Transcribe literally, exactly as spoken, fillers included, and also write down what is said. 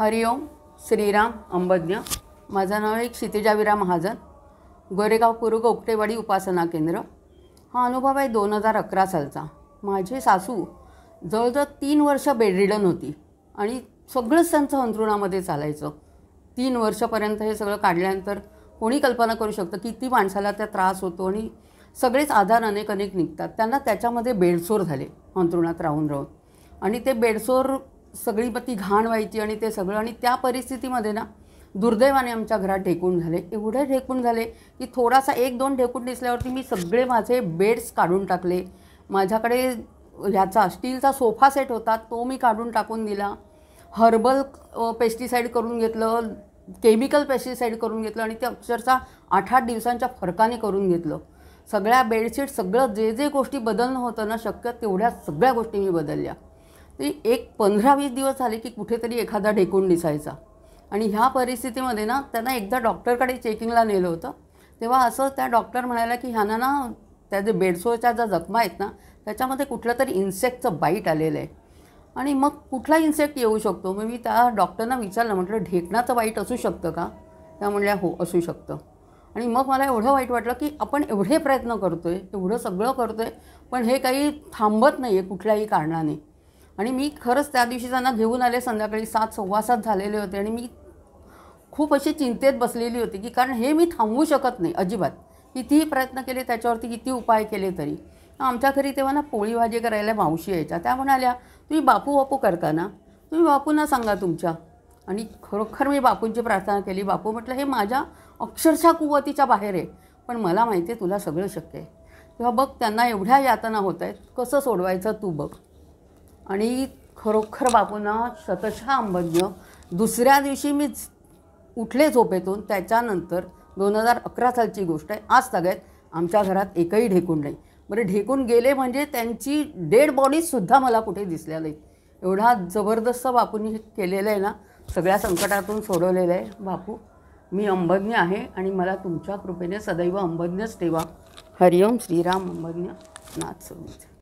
हरिओम श्रीराम अंबज्ञ। माझं नाव आहे क्षितिजावीरा महाजन, गोरेगाव पूर्व गोपटेवाडी उपासना केंद्र। हा अनुभव आहे दोन हजार अकरा सालचा। माझे सासू जवळजवळ तीन वर्ष बेडरिडन होती आणि सगळंच त्यांचं अंथरुणामध्ये चालायचं। तीन वर्षापर्यंत हे सगळं काढल्यानंतर कोणी कल्पना करू शकतं किती माणसाला त्या त्रास होतो आणि सगळेच आधार अनेक अनेक निघतात। त्यांना त्याच्यामध्ये बेडसोर झाले अंथरुणात राहून राहून आणि ते बेडसोर सगळी पती घाण व्हायची आणि ते सगळं। आणि त्या परिस्थितीमध्ये ना दुर्दैवाने आमच्या घरात ढेकून झाले, एवढे ढेकून झाले की थोडासा एक दोन ढेकून दिसल्यावरती मी सगळे माझे बेड्स काढून टाकले। माझ्याकडे ह्याचा स्टीलचा सोफा सेट होता तो मी काढून टाकून दिला, हर्बल पेस्टिसाईड करून घेतलं, केमिकल पेस्टिसाईड करून घेतलं आणि ते अक्षरशः आठ आठ दिवसांच्या फरकाने करून घेतलं। सगळ्या बेडशीट सगळं जे जे गोष्टी बदलणं होतं ना शक्य तेवढ्या सगळ्या गोष्टी मी बदलल्या। तरी एक पंधरा वीस दिवस झाले की कुठेतरी एखादा ढेकून दिसायचा आणि ह्या परिस्थितीमध्ये ना त्यांना एकदा डॉक्टरकडे चेकिंगला नेलं होतं तेव्हा असं त्या डॉक्टर म्हणाला की ह्यांना ना त्या जे बेडसोरच्या ज्या जखमा आहेत ना त्याच्यामध्ये कुठलं तरी इन्सेक्टचं बाईट आलेलं आहे आणि मग कुठला इन्सेक्ट येऊ शकतो। मग मी त्या डॉक्टरना विचारलं, म्हटलं ढेकणाचं बाईट असू शकतं का? त्या म्हणल्या हो असू शकतं। आणि मग मला एवढं वाईट वाटलं की आपण एवढे प्रयत्न करतो आहे, एवढं सगळं करतो आहे पण हे काही थांबत नाही आहे कुठल्याही कारणाने। आणि मी खरंच त्या दिवशी त्यांना घेऊन आले, संध्याकाळी सात सव्वा सात झालेले होते आणि मी खूप अशी चिंतेत बसलेली होती की कारण हे मी थांबवू शकत नाही अजिबात, कितीही प्रयत्न केले त्याच्यावरती, किती उपाय केले तरी। आमच्या घरी तेव्हा ना पोळी भाजी करायला मावशी यायच्या, त्या म्हणाल्या तुम्ही बापू बापू करता ना, तुम्ही बापूंना सांगा तुमच्या। आणि खरोखर मी बापूंची प्रार्थना केली, बापू म्हटलं हे माझ्या अक्षरशः कुवतीच्या बाहेर आहे पण मला माहिती आहे तुला सगळं शक्य आहे, तेव्हा बघ त्यांना एवढ्या यातना होत आहेत कसं सोडवायचं तू बघ। आणि खरोखर बापूंना शतशः अंबज्ञ। दुसऱ्या दिवशी मी उठले झोपेतून, त्याच्यानंतर दोन हजार अकरा सालची गोष्ट आहे, आज तगायत आमच्या घरात एकही ढेकून नाही। बरं ढेकून गेले म्हणजे त्यांची डेड बॉडीजसुद्धा मला कुठे दिसल्या नाहीत, एवढा जबरदस्त बापूंनी केलेलं आहे ना, सगळ्या संकटातून सोडवलेलं आहे। बापू मी अंबज्ञ आहे आणि मला तुमच्या कृपेने सदैव अंबज्ञच ठेवा। हरिओम श्रीराम अंबज्ञ नाथ सोडीचा।